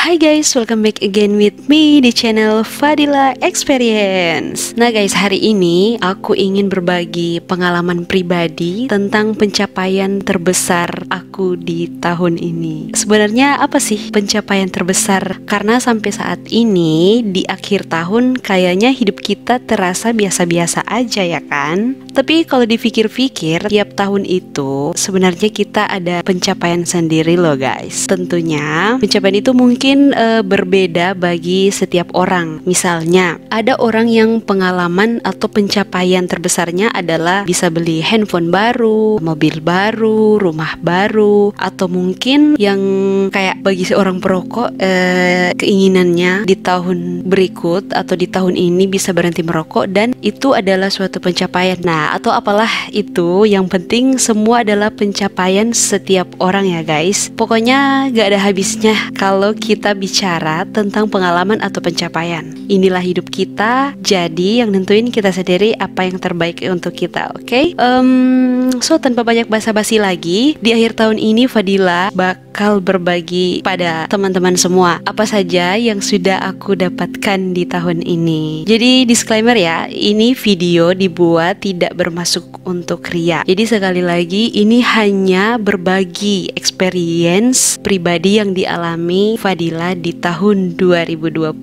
Hai guys, welcome back again with me di channel Fadhila Experience. Nah guys, hari ini aku ingin berbagi pengalaman pribadi tentang pencapaian terbesar aku di tahun ini. Sebenarnya apa sih pencapaian terbesar? Karena sampai saat ini di akhir tahun kayaknya hidup kita terasa biasa-biasa aja ya kan? Tapi kalau dipikir-pikir, tiap tahun itu sebenarnya kita ada pencapaian sendiri loh guys. Tentunya pencapaian itu mungkin berbeda bagi setiap orang. Misalnya, ada orang yang pengalaman atau pencapaian terbesarnya adalah bisa beli handphone baru, mobil baru, rumah baru, atau mungkin yang kayak bagi seorang perokok, keinginannya di tahun berikut atau di tahun ini bisa berhenti merokok, dan itu adalah suatu pencapaian. Nah, atau apalah itu, yang penting semua adalah pencapaian setiap orang ya guys. Pokoknya gak ada habisnya kalau kita bicara tentang pengalaman atau pencapaian. Inilah hidup kita, jadi yang nentuin kita sendiri apa yang terbaik untuk kita, oke? So tanpa banyak basa-basi lagi, di akhir tahun ini Fadhila bakal berbagi pada teman-teman semua apa saja yang sudah aku dapatkan di tahun ini. Jadi disclaimer ya, ini video dibuat tidak bermaksud untuk ria. Jadi sekali lagi, ini hanya berbagi experience pribadi yang dialami Fadhila di tahun 2021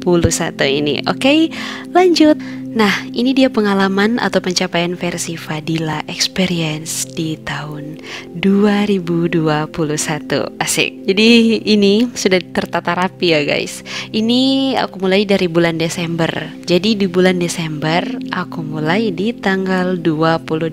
ini. Oke, lanjut. Nah, ini dia pengalaman atau pencapaian versi Fadhila Experience di tahun 2021. Asik. Jadi ini sudah tertata rapi ya guys. Ini aku mulai dari bulan Desember. Jadi di bulan Desember aku mulai di tanggal 28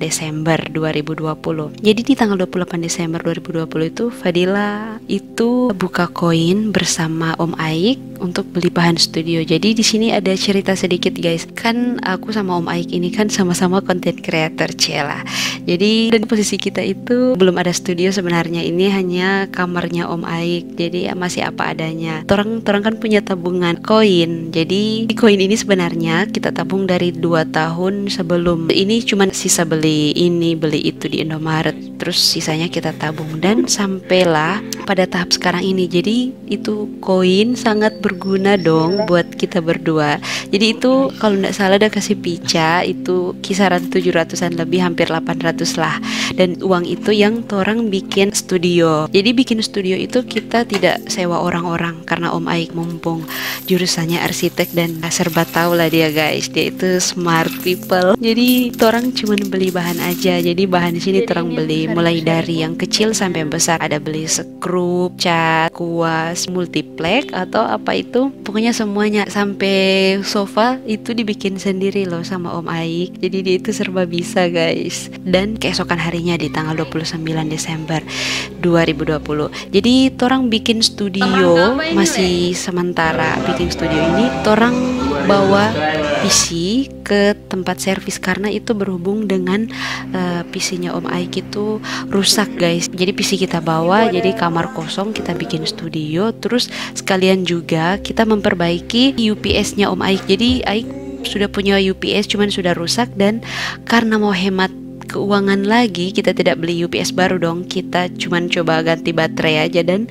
Desember 2020. Jadi di tanggal 28 Desember 2020 itu Fadhila itu buka koin bersama Om Aik untuk beli bahan studio. Jadi di sini ada cerita sedikit guys. Kan aku sama Om Aik ini kan sama-sama content creator Sheila. Jadi dan posisi kita itu belum ada studio sebenarnya, ini hanya kamarnya Om Aik. Jadi ya masih apa adanya. Torang kan punya tabungan koin. Jadi koin ini sebenarnya kita tabung dari 2 tahun sebelum. Ini cuman sisa beli ini beli itu di Indomaret. Terus sisanya kita tabung dan sampailah pada tahap sekarang ini. Jadi itu koin sangat berguna dong buat kita berdua. Jadi itu kalau nggak salah udah kasih pica itu kisaran 700-an lebih, hampir 800 lah, dan uang itu yang torang bikin studio. Jadi bikin studio itu kita tidak sewa orang-orang karena Om Aik mumpung jurusannya arsitek dan serba tahu lah dia guys, dia itu smart people. Jadi torang cuman beli bahan aja, jadi bahan di sini torang beli mulai dari yang kecil sampai besar, ada beli sekrup, cat, kuas, multiplek atau apa itu, pokoknya semuanya sampai sofa itu dibikin sendiri loh sama Om Aik. Jadi dia itu serba bisa guys. Dan keesokan harinya di tanggal 29 Desember 2020, jadi torang bikin studio masih sementara. Bikin studio ini torang bawa PC ke tempat servis karena itu berhubung dengan PC-nya Om Aik itu rusak guys. Jadi PC kita bawa, jadi kamar kosong kita bikin studio. Terus sekalian juga kita memperbaiki UPS-nya Om Aik. Jadi Aik sudah punya UPS cuman sudah rusak, dan karena mau hemat keuangan lagi kita tidak beli UPS baru dong. Kita cuman coba ganti baterai aja, dan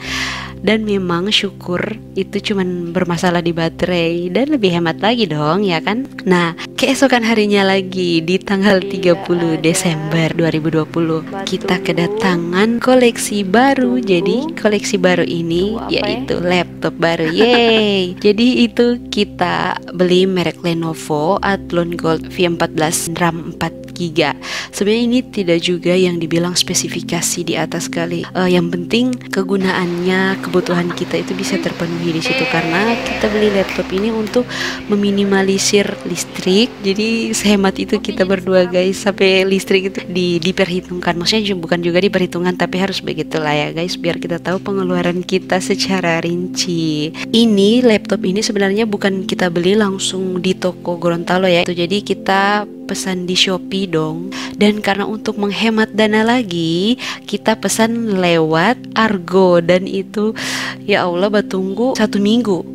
memang syukur itu cuman bermasalah di baterai dan lebih hemat lagi dong ya kan. Nah, keesokan harinya lagi di tanggal 30 Desember 2020 kita kedatangan koleksi baru. Jadi koleksi baru ini yaitu laptop baru. Yeay. Jadi itu kita beli merek Lenovo Atlon Gold V14 RAM 4GB. Sebenarnya ini tidak juga yang dibilang spesifikasi di atas kali. Yang penting kegunaannya, kebutuhan kita itu bisa terpenuhi di situ, karena kita beli laptop ini untuk meminimalisir listrik. Jadi sehemat itu kita berdua guys, sampai listrik itu diperhitungkan. Maksudnya bukan juga diperhitungkan, tapi harus begitulah ya guys, biar kita tahu pengeluaran kita secara rinci. Ini laptop ini sebenarnya bukan kita beli langsung di toko Gorontalo ya. Jadi kita pesan di Shopee dong, dan karena untuk menghemat dana lagi kita pesan lewat Aryo, dan itu ya Allah batunggu 1 minggu.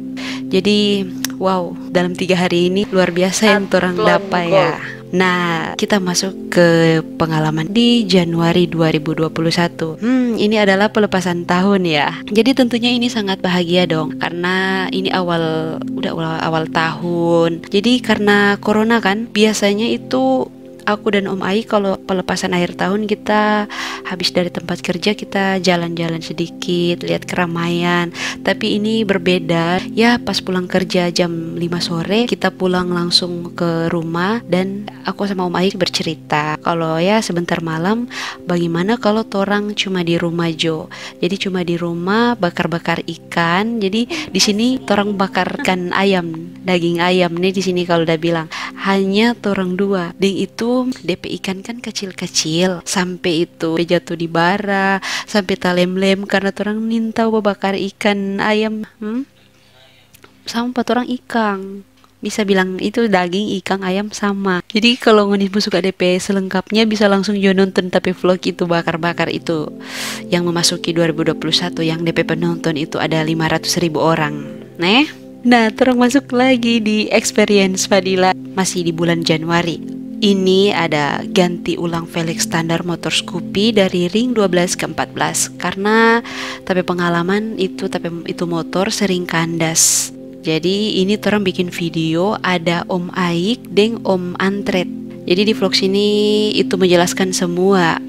Jadi wow, dalam 3 hari ini luar biasa yang torang dapat ya. Nah, kita masuk ke pengalaman di Januari 2021. Ini adalah pelepasan tahun ya. Jadi tentunya ini sangat bahagia dong, karena ini awal tahun. Jadi karena corona kan, biasanya itu aku dan Om Aik kalau pelepasan akhir tahun kita habis dari tempat kerja kita jalan-jalan sedikit, lihat keramaian. Tapi ini berbeda ya, pas pulang kerja jam 5 sore kita pulang langsung ke rumah dan aku sama Om Aik bercerita kalau ya sebentar malam bagaimana kalau torang cuma di rumah Jo. Jadi cuma di rumah bakar-bakar ikan. Jadi di sini torang bakarkan ayam, daging ayam nih di sini kalau udah bilang. Hanya torang dua. Ding itu DP ikan kan kecil-kecil, sampai itu jatuh di bara, sampai talem-lem karena orang nintau bakar ikan ayam. Sama orang ikang, bisa bilang itu daging ikan ayam sama. Jadi kalau ngenismu suka DP selengkapnya bisa langsung jo nonton tapi vlog itu bakar-bakar itu yang memasuki 2021 yang DP penonton itu ada 500.000 orang. Nah, terus masuk lagi di Experience Fadhila masih di bulan Januari. Ini ada ganti ulang velg standar motor Scoopy dari ring 12 ke 14 karena tapi pengalaman itu motor sering kandas. Jadi ini orang bikin video ada Om Aik deng Om Antret. Jadi di vlog sini itu menjelaskan semua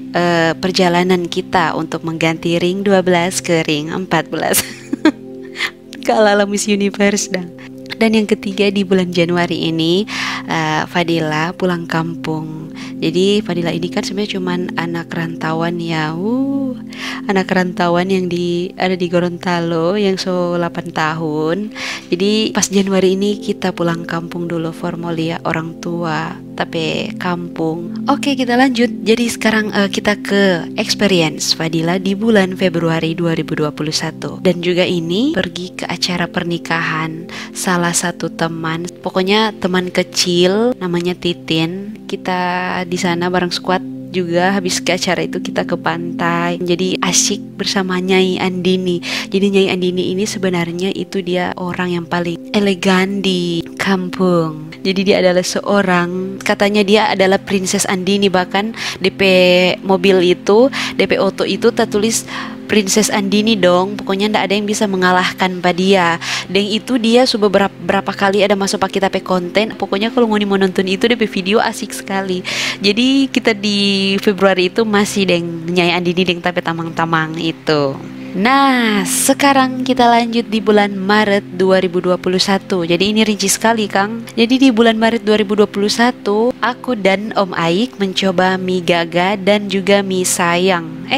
perjalanan kita untuk mengganti ring 12 ke ring 14. Kalah Miss Universe dah. Dan yang ketiga di bulan Januari ini Fadhila pulang kampung. Jadi Fadhila ini kan sebenarnya cuman anak rantauan ya, anak rantauan yang ada di Gorontalo yang 8 tahun. Jadi pas Januari ini kita pulang kampung dulu formalia orang tua tapi kampung. Oke, kita lanjut. Jadi sekarang kita ke Experience Fadhila di bulan Februari 2021 dan juga ini pergi ke acara pernikahan salah satu teman, pokoknya teman kecil namanya Titin. Kita di sana bareng squad juga. Habis ke acara itu kita ke pantai, jadi asyik bersama Nyai Andini. Jadi Nyai Andini ini sebenarnya itu dia orang yang paling elegan di kampung. Jadi dia adalah seorang, katanya dia adalah Princess Andini, bahkan DP mobil itu, DP auto itu tertulis Princess Andini dong. Pokoknya ndak ada yang bisa mengalahkan pada dia. Dan itu dia sudah berapa kali ada masuk pakai tape konten. Pokoknya kalau ngoni mau nonton itu DP video asik sekali. Jadi kita di Februari itu masih deng Nyai Andini deng tape tamang-tamang itu. Nah, sekarang kita lanjut di bulan Maret 2021. Jadi ini rinci sekali, Kang. Jadi di bulan Maret 2021, aku dan Om Aik mencoba mie gaga dan juga mie sayang.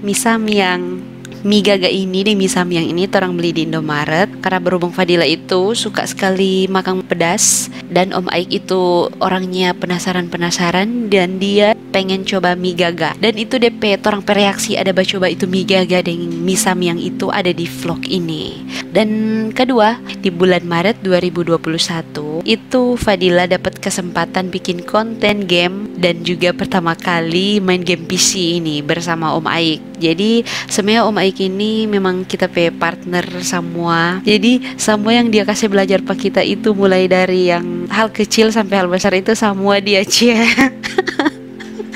Mie samyang. Mie gaga ini dan mie samyang ini orang beli di Indomaret karena berhubung Fadhila itu suka sekali makan pedas dan Om Aik itu orangnya penasaran-penasaran dan dia pengen coba mie gaga. Dan itu DP orang bereaksi ada coba itu mie gaga dan mie samyang itu ada di vlog ini. Dan kedua, di bulan Maret 2021 itu Fadhila dapat kesempatan bikin konten game dan juga pertama kali main game PC ini bersama Om Aik. Jadi sebenarnya Om Aik ini memang kita partner semua. Jadi semua yang dia kasih belajar pak kita itu mulai dari yang hal kecil sampai hal besar itu semua dia share.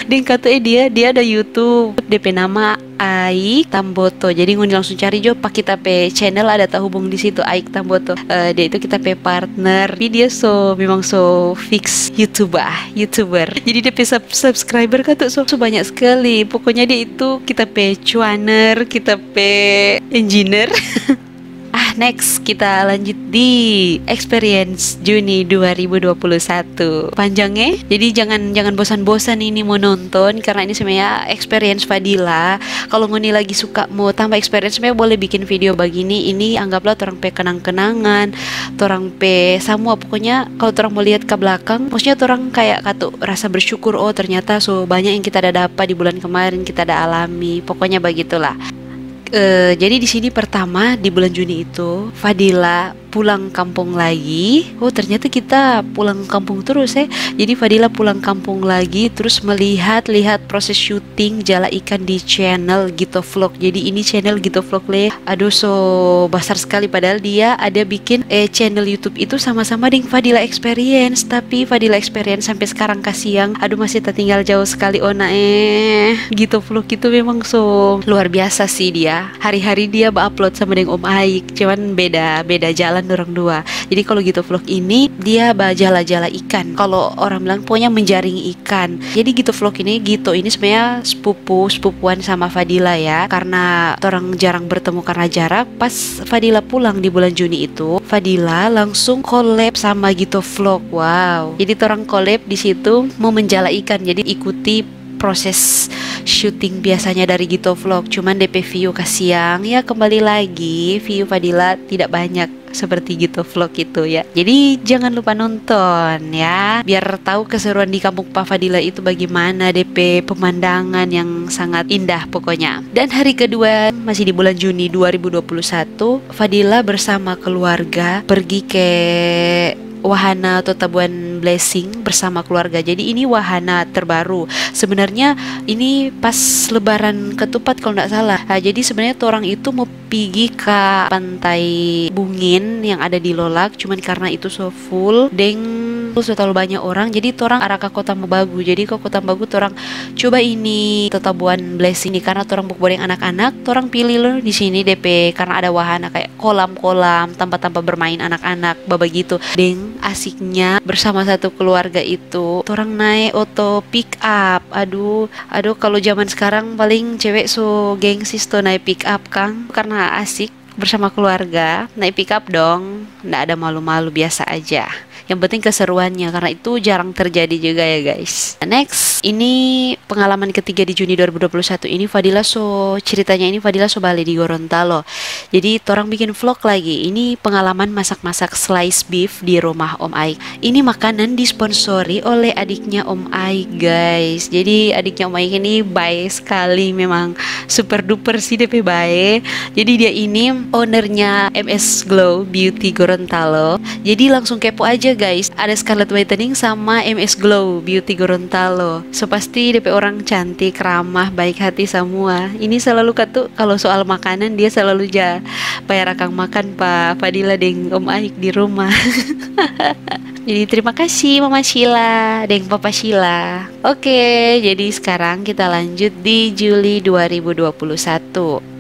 Dan katanya dia ada YouTube DP nama Aik Tamboto. Jadi ngun langsung cari jo pak kita channel ada terhubung di situ Aik Tamboto. Dia itu kita partner. Jadi dia memang fix YouTuber. Jadi dia subscriber kata so banyak sekali. Pokoknya dia itu kita cuaner, kita engineer. Next, kita lanjut di Experience Juni 2021. Panjangnya, jadi jangan bosan-bosan ini mau nonton karena ini sebenarnya Experience Fadhila. Kalau ngoni lagi suka mau tambah experience, sebenarnya boleh bikin video begini. Ini anggaplah orang kenang-kenangan, orang semua. Pokoknya kalau orang mau lihat ke belakang, maksudnya orang kayak katu rasa bersyukur. Oh ternyata banyak yang kita ada dapat di bulan kemarin kita ada alami. Pokoknya begitulah. Jadi di sini pertama di bulan Juni itu Fadhila pulang kampung lagi. Oh ternyata kita pulang kampung terus ya. Jadi Fadhila pulang kampung lagi terus melihat proses syuting jala ikan di channel Gito Vlog. Jadi ini channel Gito Vlog le. Aduh so besar sekali, padahal dia ada bikin channel YouTube itu sama-sama dengan Fadhila Experience, tapi Fadhila Experience sampai sekarang kasihan. Aduh masih tertinggal jauh sekali ona Gito Vlog itu memang so luar biasa sih dia. Hari-hari dia upload sama dengan Om Aik, cuman beda jalan orang dua. Jadi kalau Gito Vlog ini dia jala-jala ikan. Kalau orang bilang pokoknya menjaring ikan. Jadi Gito Vlog ini, Gito ini sebenarnya sepupuan sama Fadhila ya. Karena orang jarang bertemu karena jarak. Pas Fadhila pulang di bulan Juni itu, Fadhila langsung collab sama Gito Vlog. Wow. Jadi orang collab di situ mau menjala ikan. Jadi ikuti proses syuting biasanya dari Gito Vlog, cuman DP view kasihan ya, kembali lagi view Fadhila tidak banyak seperti Gito Vlog itu ya. Jadi jangan lupa nonton ya, biar tahu keseruan di kampung Pak Fadhila itu bagaimana, DP pemandangan yang sangat indah pokoknya. Dan hari kedua masih di bulan Juni 2021, Fadhila bersama keluarga pergi ke wahana atau Tabuan Blessing bersama keluarga. Jadi ini wahana terbaru. Sebenarnya ini pas Lebaran ketupat kalau nggak salah. Nah, jadi sebenarnya orang itu mau pergi ke Pantai Bungin yang ada di Lolak, cuman karena itu so full, sudah terlalu banyak orang, jadi orang arah ke Kotamobagu. Jadi ke Kotamobagu orang coba ini Tabuan Blessing ini karena orang bukbereng anak-anak, orang pilih loh di sini DP karena ada wahana kayak kolam-kolam, tempat-tempat bermain anak-anak, baba gitu. Deng asiknya bersama satu keluarga itu, orang naik auto pick up. Aduh kalau zaman sekarang paling cewek so gengsis tuh naik pick up Kang, karena asik bersama keluarga naik pick up dong, nggak ada malu-malu, biasa aja. Yang penting keseruannya, karena itu jarang terjadi juga ya guys. Next, ini pengalaman ketiga di Juni 2021 ini Fadhila so ceritanya ini Fadhila so balik di Gorontalo. Jadi orang bikin vlog lagi. Ini pengalaman masak-masak slice beef di rumah Om Aik. Ini makanan disponsori oleh adiknya Om Aik guys. Jadi adiknya Om Aik ini baik sekali, memang super duper sih DP baik. Jadi dia ini ownernya MS Glow Beauty Gorontalo. Jadi langsung kepo aja guys, ada Scarlet Whitening sama MS Glow Beauty Gorontalo. So pasti DP orang cantik, ramah, baik hati semua. Ini selalu katu kalau soal makanan dia selalu bayar akang makan Pak Fadhila deng Om Aik di rumah. Jadi terima kasih Mama Sheila dan Papa Sheila. Oke, jadi sekarang kita lanjut di Juli 2021.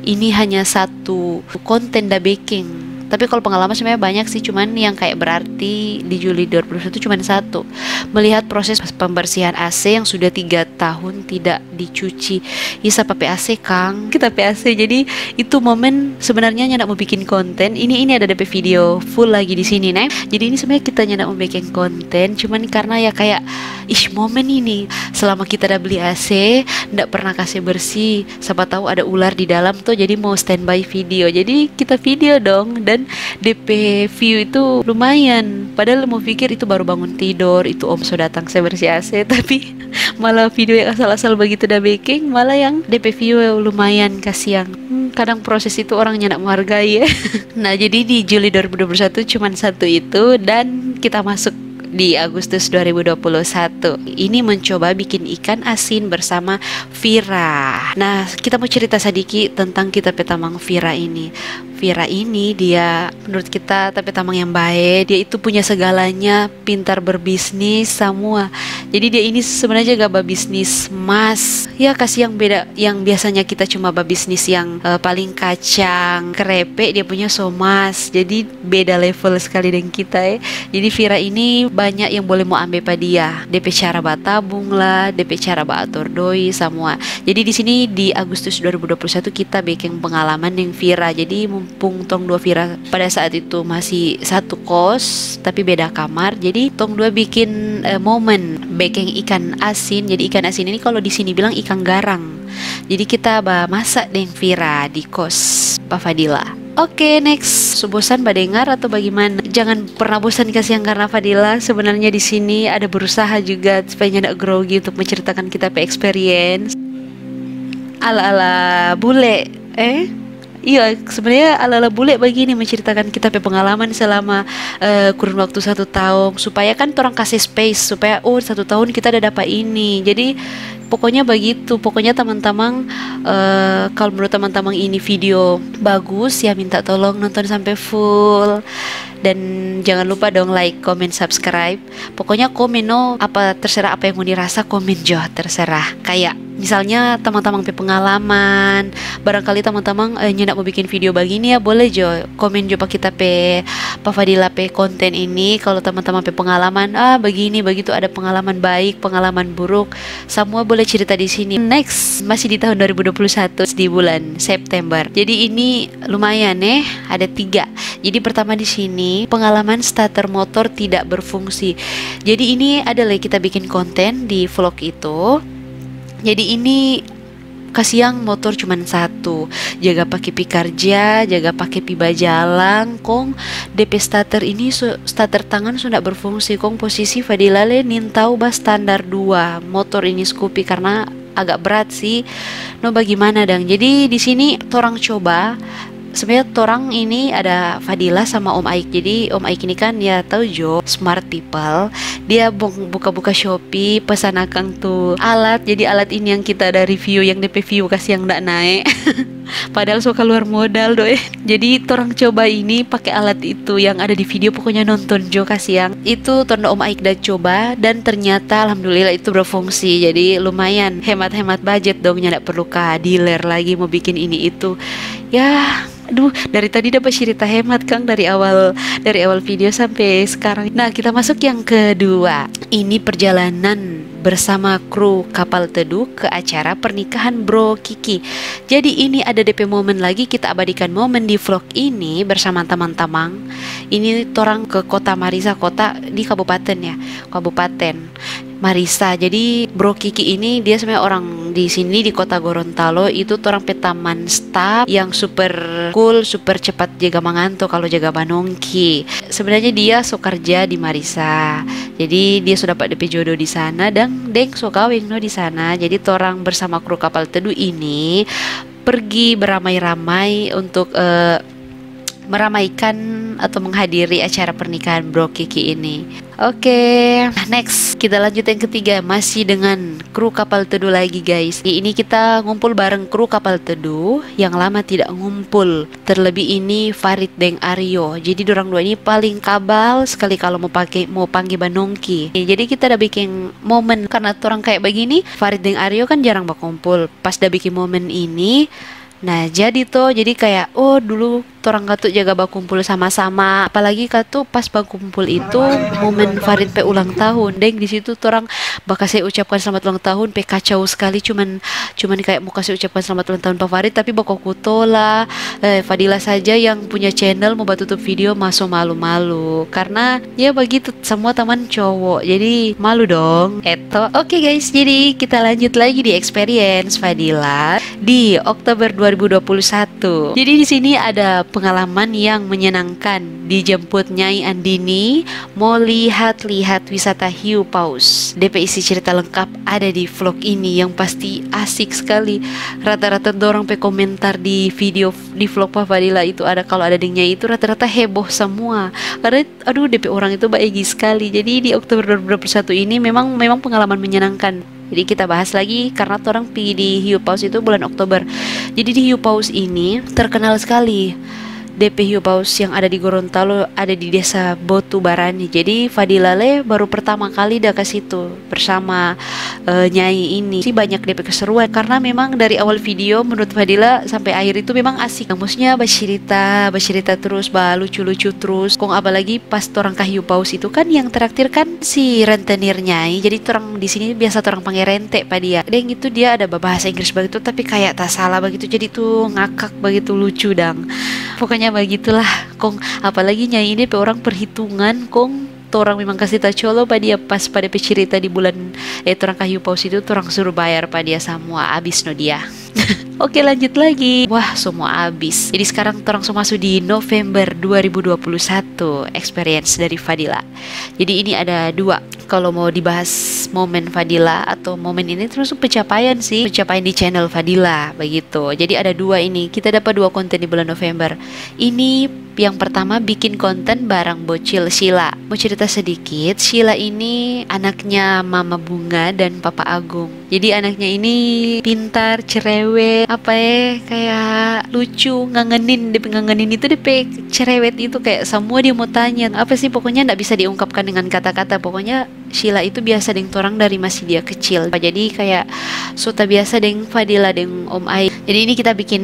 Ini hanya satu konten da baking. Tapi kalau pengalaman sebenarnya banyak sih, cuman yang kayak berarti di Juli 2021 cuman satu. Melihat proses pembersihan AC yang sudah 3 tahun tidak dicuci. Isa pakai AC Kang, kita PAC. Jadi itu momen sebenarnya nyandak mau bikin konten. Ini ada DP video full lagi di sini, nah. Jadi ini sebenarnya kita nyandak mau bikin konten, cuman karena ya kayak momen ini. Selama kita udah beli AC, ndak pernah kasih bersih. Siapa tahu ada ular di dalam tuh, jadi mau standby video. Jadi kita video dong, dan DP view itu lumayan. Padahal mau pikir itu baru bangun tidur, itu Om so datang saya bersih AC, tapi malah video yang asal-asal begitu udah baking, malah yang DP view lumayan kasihan. Kadang proses itu orangnya nggak menghargai ya. Nah jadi di Juli 2021 cuman satu itu, dan kita masuk di Agustus 2021. Ini mencoba bikin ikan asin bersama Vira. Nah, kita mau cerita sedikit tentang kita petamang Vira ini. Vira ini dia menurut kita tapi tamang yang baik. Dia itu punya segalanya, pintar berbisnis semua. Jadi dia ini sebenarnya gak bisnis mas. Ya kasih yang beda, yang biasanya kita cuma bisnis yang paling kacang, krepe, dia punya somas. Jadi beda level sekali dengan kita ya. Jadi Vira ini banyak yang boleh mau ambil pada dia. DP cara batabung lah, DP cara baatur doi semua. Jadi di sini di Agustus 2021 kita bikin pengalaman dengan Vira. Jadi mumpung tong dua Vira pada saat itu masih satu kos tapi beda kamar. Jadi tong dua bikin momen baking ikan asin. Jadi ikan asin ini kalau di sini bilang ikan garang. Jadi kita masak dengan Vira di kos Pak Fadhila. Oke, next. Bosan badengar atau bagaimana? Jangan pernah bosan kasihan karena Fadhila sebenarnya di sini ada berusaha juga supaya ndak grogi untuk menceritakan kita experience. Ala-ala bule. Iya, sebenarnya ala-ala bule begini menceritakan kita pengalaman selama kurun waktu 1 tahun, supaya kan orang kasih space supaya oh 1 tahun kita ada dapat ini. Jadi pokoknya begitu, pokoknya teman-teman kalau menurut teman-teman ini video bagus ya minta tolong nonton sampai full. Dan jangan lupa dong like, comment, subscribe. Pokoknya komen no, apa terserah apa yang mau dirasa, komen jo terserah. Kayak misalnya teman-teman pengalaman, barangkali teman-teman nyendak mau bikin video begini ya boleh jo, komen jo pak kita pe Pak Fadhila pe konten ini. Kalau teman-teman pengalaman begini begitu, ada pengalaman baik, pengalaman buruk, semua boleh cerita di sini. Next masih di tahun 2021 di bulan September. Jadi ini lumayan ada 3. Jadi pertama di sini pengalaman starter motor tidak berfungsi. Jadi ini adalah kita bikin konten di vlog itu. Jadi ini kasihan motor cuman 1, jaga pakai pi kerja, jaga pakai pi bajalang, kong DP starter ini starter tangan sudah berfungsi kong posisi Fadhila le nintau bas standar 2 motor ini Scoopy karena agak berat sih. No bagaimana dang. Jadi di sini torang coba. Sebenarnya torang ini ada Fadhila sama Om Aik. Jadi Om Aik ini kan ya tahu jo smart people. Dia buka-buka Shopee pesan akang tuh alat. Jadi alat ini yang kita ada review, yang DP view kasih yang ndak naik. Padahal suka keluar modal doe. Jadi torang coba ini pakai alat itu yang ada di video, pokoknya nonton jo kasih yang itu tondo Om Aik dah coba dan ternyata alhamdulillah itu berfungsi. Jadi lumayan hemat-hemat budget dong, ndak perlu ke dealer lagi mau bikin ini itu. Ya, aduh, dari tadi dapat cerita hemat Kang dari awal video sampai sekarang. Nah, kita masuk yang kedua. Ini perjalanan bersama kru kapal teduh ke acara pernikahan Bro Kiki. Jadi ini ada DP momen lagi, kita abadikan momen di vlog ini bersama teman-teman. Ini torang ke kota Marisa, kota di kabupaten ya, kabupaten Marisa. Jadi Bro Kiki ini dia sebenarnya orang di sini di kota Gorontalo. Itu orang petaman staff yang super cool, super cepat jaga manganto kalau jaga banongki. Sebenarnya dia so kerja di Marisa. Jadi dia sudah dapat DP jodoh di sana dan deng so kawin no di sana. Jadi orang bersama kru kapal teduh ini pergi beramai-ramai untuk meramaikan atau menghadiri acara pernikahan Bro Kiki ini. Oke, next kita lanjut yang ketiga, masih dengan kru kapal teduh lagi guys. Ini kita ngumpul bareng kru kapal teduh yang lama tidak ngumpul. Terlebih ini Farid deng Aryo. Jadi dorang dua ini paling kabal sekali kalau mau panggil banongki. Jadi kita udah bikin momen karena orang kayak begini. Farid deng Aryo kan jarang berkumpul. Pas udah bikin momen ini, nah jadi toh jadi kayak oh dulu torang katu jaga bakumpul sama-sama, apalagi katu pas bakumpul itu momen Farid pe ulang tahun. Deng di situ torang bakal saya ucapkan selamat ulang tahun pe kacau sekali, cuman kayak mau kasih ucapkan selamat ulang tahun Pak Farid tapi bakoku kutola Fadhila saja yang punya channel mau tutup video masuk malu-malu karena ya begitu semua teman cowok. Jadi malu dong. Eto. Oke guys, jadi kita lanjut lagi di experience Fadhila di Oktober 2021. Jadi di sini ada pengalaman yang menyenangkan, dijemput Nyai Andini mau lihat-lihat wisata hiu paus. DP isi cerita lengkap ada di vlog ini yang pasti asik sekali. Rata-rata dorang pe komentar di video di vlog Pak Fadhila itu ada, kalau ada dengnya itu rata-rata heboh semua. Karena aduh DP orang itu baik sekali. Jadi di Oktober 2021 ini memang pengalaman menyenangkan. Jadi kita bahas lagi karena orang pergi di Hiu Paus itu bulan Oktober. Jadi di Hiu Paus ini terkenal sekali. DP Hiu Paus yang ada di Gorontalo ada di desa Botu Barani. Jadi Fadhila le baru pertama kali dah ke situ bersama Nyai ini. Si banyak DP keseruan karena memang dari awal video menurut Fadhila sampai akhir itu memang asik. Maksudnya bercerita terus, lucu-lucu terus. Kong apalagi pas orang ke Hiu Paus itu kan yang terakhir kan si rentenir Nyai. Jadi orang di sini biasa orang panggil rentek pada dia. Dan gitu dia ada bahasa Inggris begitu tapi kayak tak salah begitu. Jadi tuh ngakak begitu lucu dang. Pokoknya begitulah kong, apalagi Nyai ini pe orang perhitungan kong. Orang memang kasih tacolo pada dia pas pada cerita di bulan orang kayu paus itu orang suruh bayar pada dia semua abis no dia. Oke, lanjut lagi. Wah, semua habis. Jadi sekarang kita langsung masuk di November 2021 experience dari Fadhila. Jadi ini ada dua. Kalau mau dibahas momen Fadhila atau momen ini, terus pencapaian sih, pencapaian di channel Fadhila begitu. Jadi ada dua ini. Kita dapat dua konten di bulan November. Ini yang pertama bikin konten barang bocil Sheila. Mau cerita sedikit, Sheila ini anaknya Mama Bunga dan Papa Agung. Jadi anaknya ini pintar, cerewet, kayak lucu, ngangenin. Ngangenin itu cerewet itu kayak semua dia mau tanya. Apa sih, pokoknya nggak bisa diungkapkan dengan kata-kata. Pokoknya Sheila itu biasa deng torang dari masih dia kecil. Jadi kayak suta biasa deng Fadhila deng Om Aik. Jadi ini kita bikin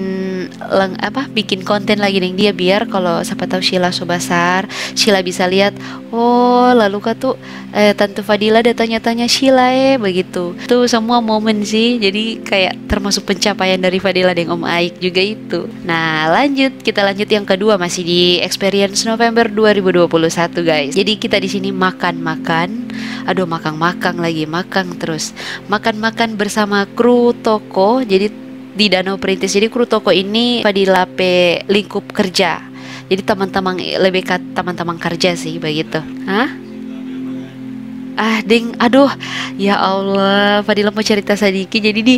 konten lagi deng dia, biar kalau siapa tahu Sheila sobasar, Sheila bisa lihat, oh lalu tuh Tante Fadhila ada tanya-tanya Sheila begitu. Tuh semua momen sih. Jadi kayak termasuk pencapaian dari Fadhila deng Om Aik juga itu. Nah, kita lanjut yang kedua, masih di experience November 2021, guys. Jadi kita di sini makan-makan. Aduh, makan-makan bersama kru toko. Jadi di Danau Perintis, jadi kru toko ini Fadhila lingkup kerja. Jadi teman-teman, lebih ke teman-teman kerja sih begitu. Aduh, ya Allah, Fadhila mau cerita sedikit. Jadi di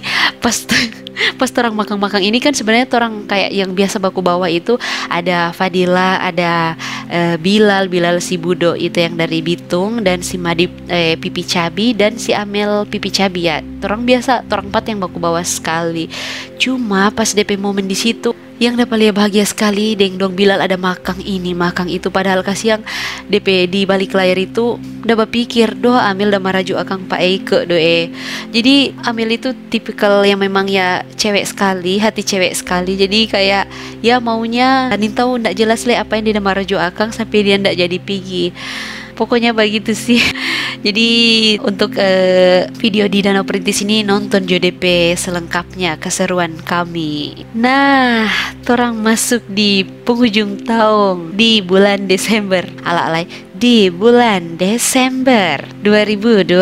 pas orang makan-makan ini kan sebenarnya orang kayak yang biasa baku bawa itu ada Fadhila, ada Bilal si Budo itu yang dari Bitung, dan si Madi pipi cabi, dan si Amel pipi cabi ya. Orang biasa, orang empat yang baku bawa sekali. Cuma pas DP momen di situ yang dapat lihat bahagia sekali dong Bilal ada makang ini makang itu, padahal kasih yang DP di balik layar itu dapat pikir doh Amel udah maraju akang Pak Eike doe. Jadi Amel itu tipikal yang memang ya cewek sekali, hati cewek sekali. Jadi kayak ya maunya tahu ndak jelas le apa yang dia maraju akang sampai dia ndak jadi pigi. Pokoknya begitu sih. Jadi untuk video di Danau Perintis ini nonton JDP selengkapnya, keseruan kami. Nah, torang masuk di penghujung tahun di bulan Desember. Ala-alai di bulan Desember 2021.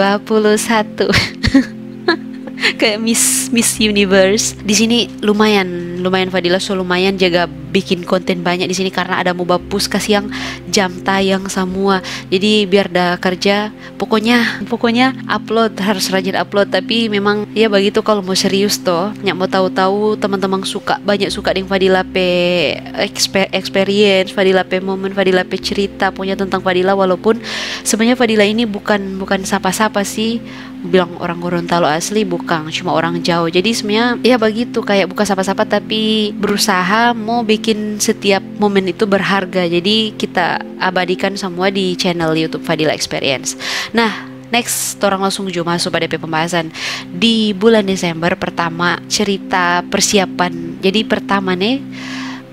Kayak Miss Universe. Di sini lumayan Fadhila lumayan jaga bikin konten banyak di sini karena ada MOBA Puskas yang jam tayang semua. Jadi biar dah kerja, pokoknya upload, harus rajin upload. Tapi memang ya begitu, kalau mau serius toh, nyak mau tahu-tahu teman-teman banyak suka dengan Fadhila experience, Fadhila momen, Fadhila cerita, pokoknya tentang Fadhila. Walaupun sebenarnya Fadhila ini bukan siapa-siapa sih, bilang orang Gorontalo asli bukan, cuma orang jauh. Jadi sebenarnya ya begitu, kayak bukan siapa-siapa tapi berusaha mau bikin setiap momen itu berharga. Jadi kita abadikan semua di channel YouTube Fadhila Experience. Nah, next, orang langsung masuk pada pembahasan di bulan Desember. Pertama, cerita persiapan. Jadi pertama nih,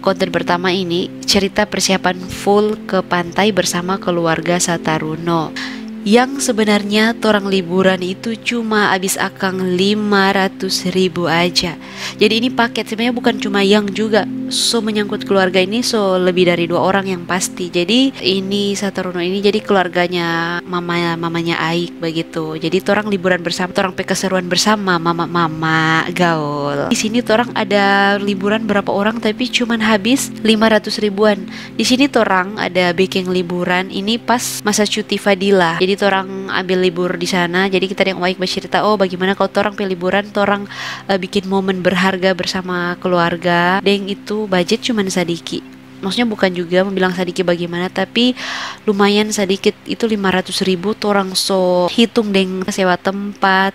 konten pertama ini cerita persiapan full ke pantai bersama keluarga Sataruno. Yang sebenarnya torang liburan itu cuma habis akang 500.000 aja. Jadi ini paket sebenarnya bukan cuma yang juga, so menyangkut keluarga ini, so lebih dari 2 orang yang pasti. Jadi ini Sataruno ini jadi keluarganya mamanya Aik begitu. Jadi torang liburan bersama, torang keseruan bersama, mama gaul. Di sini torang ada liburan berapa orang tapi cuman habis 500.000-an. Di sini torang ada baking liburan ini pas masa cuti Fadhila. Jadi torang ambil libur di sana. Jadi kita yang baik bercerita, oh bagaimana kalau torang pilih liburan, torang bikin momen berharga bersama keluarga. Deng itu budget cuman sedikit. Maksudnya bukan juga membilang sedikit bagaimana, tapi lumayan sedikit itu 500.000. Torang so hitung deng sewa tempat,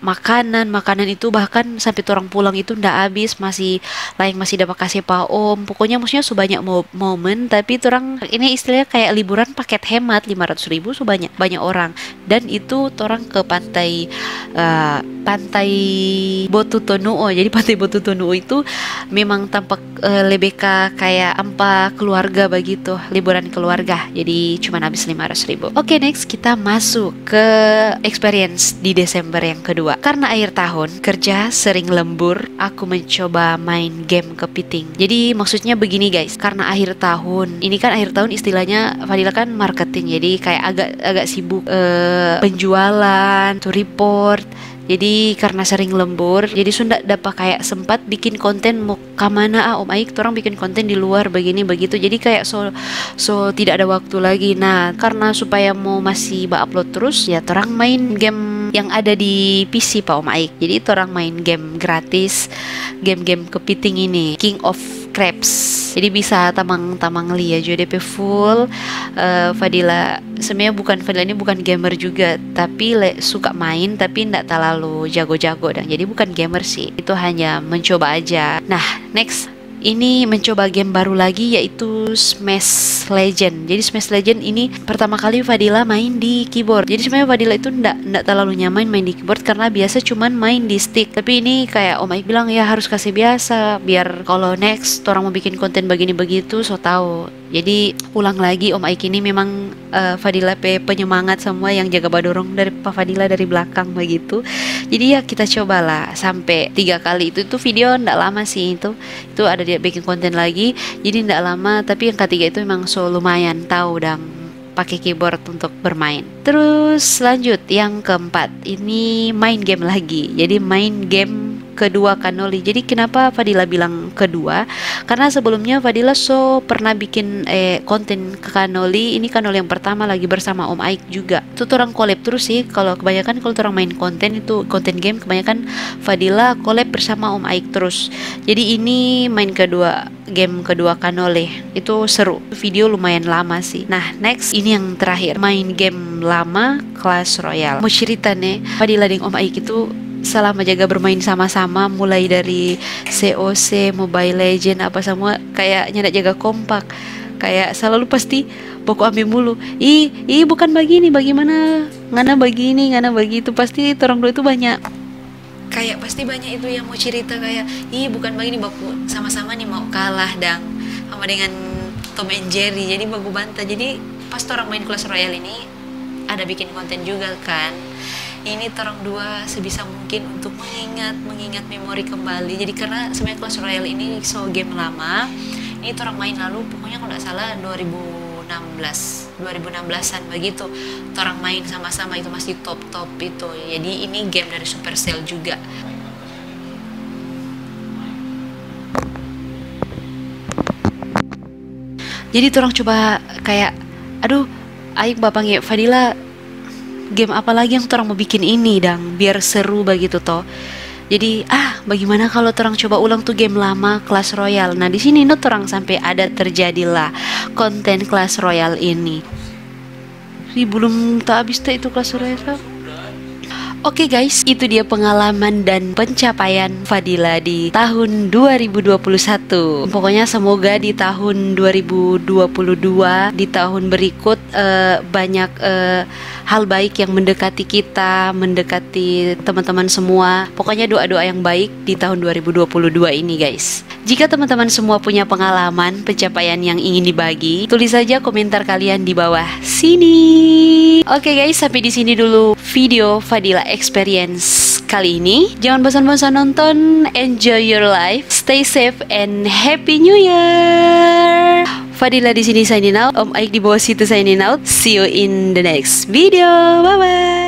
makanan itu bahkan sampai torang pulang itu ndak habis, masih dapat kasih Pak Om. Pokoknya maksudnya sebanyak momen, tapi torang ini istilahnya kayak liburan paket hemat 500.000 banyak orang. Dan itu torang ke pantai Pantai Botu Tonuo. Jadi Pantai Botu Tonuo itu memang tampak lebeka kayak ampa keluarga begitu, liburan keluarga. Jadi cuman habis 500.000. Oke, next kita masuk ke experience di Desember yang kedua. Karena akhir tahun kerja sering lembur, aku mencoba main game kepiting. Jadi maksudnya begini guys, karena akhir tahun ini kan, akhir tahun istilahnya Fadhila kan marketing, jadi kayak agak sibuk penjualan, to report. Jadi karena sering lembur, jadi Sunda dapat kayak sempat bikin konten mau kamana Om Aik, orang bikin konten di luar begini begitu. Jadi kayak so tidak ada waktu lagi. Nah, karena supaya mau masih upload terus, ya orang main game yang ada di PC Pak Om Aik. Jadi orang main game gratis, game-game kepiting ini, King of Crabs. Jadi bisa tamang-tamang lihat JDP full. Fadhila sebenarnya bukan, Fadhila ini bukan gamer juga, tapi suka main tapi ndak terlalu jago-jago dan jadi bukan gamer sih. Itu hanya mencoba aja. Nah, next ini mencoba game baru lagi yaitu Smash Legend. Jadi Smash Legend ini pertama kali Fadhila main di keyboard. Jadi sebenarnya Fadhila itu ndak terlalu nyaman main di keyboard karena biasa cuman main di stick. Tapi ini kayak Om Aik bilang ya harus kasih biasa biar kalau next orang mau bikin konten begini begitu so tahu. Jadi ulang lagi Om Aik ini memang Fadhila penyemangat semua yang jaga badorong dari Pak Fadhila dari belakang begitu. Jadi ya kita cobalah sampai 3 kali itu video ndak lama sih itu ada dia bikin konten lagi. Jadi ndak lama tapi yang ketiga itu memang so lumayan tahu dan pakai keyboard untuk bermain. Terus lanjut yang keempat ini main game lagi. Jadi main game kedua Kanoli. Jadi kenapa Fadhila bilang kedua? Karena sebelumnya Fadhila pernah bikin konten ke Kanoli. Ini Kanoli yang pertama lagi bersama Om Aik juga. Itu orang collab terus sih. Kalau kebanyakan kalau orang main konten itu konten game kebanyakan Fadhila collab bersama Om Aik terus. Jadi ini main kedua game kedua Kanoli. Itu seru. Video lumayan lama sih. Nah, next ini yang terakhir. Main game lama Clash Royale. Mau cerita nih, Fadhila dengan Om Aik itu selama jaga bermain sama-sama mulai dari COC, Mobile Legend apa semua kayaknya ndak jaga kompak. Kayak selalu pasti pokok ambil mulu. Ih bukan begini, bagaimana? Ngana begini, ngana begitu. Pasti orang dua itu banyak. Kayak pasti banyak itu yang mau cerita kayak, "Ih, bukan begini, baku sama-sama nih mau kalah dang." Sama dengan Tom and Jerry. Jadi baku bantah. Jadi pas orang main Clash Royale ini ada bikin konten juga kan. Ini terang dua sebisa mungkin untuk mengingat memori kembali. Jadi karena sebenarnya Clash Royale ini game lama. Ini terang main lalu pokoknya kalau nggak salah 2016-an begitu. Terang main sama-sama itu masih top-top itu. Jadi ini game dari Supercell juga. Jadi terang coba kayak aduh Aik bapaknya Fadhila game apa lagi yang orang mau bikin ini dang biar seru begitu toh. Jadi bagaimana kalau orang coba ulang tuh game lama Clash Royale. Nah di sini tuh orang sampai ada terjadilah konten Clash Royale ini. Ini belum tak habis tuh itu Clash Royale. Oke guys, itu dia pengalaman dan pencapaian Fadhila di tahun 2021. Pokoknya semoga di tahun 2022, di tahun berikut banyak hal baik yang mendekati kita, mendekati teman-teman semua. Pokoknya doa-doa yang baik di tahun 2022 ini guys. Jika teman-teman semua punya pengalaman, pencapaian yang ingin dibagi, tulis saja komentar kalian di bawah sini. Oke guys, sampai di sini dulu video Fadhila Experience kali ini. Jangan bosan-bosan nonton. Enjoy your life. Stay safe and happy new year. Fadhila di sini signing out. Om Aik di bawah situ signing out. See you in the next video. Bye bye.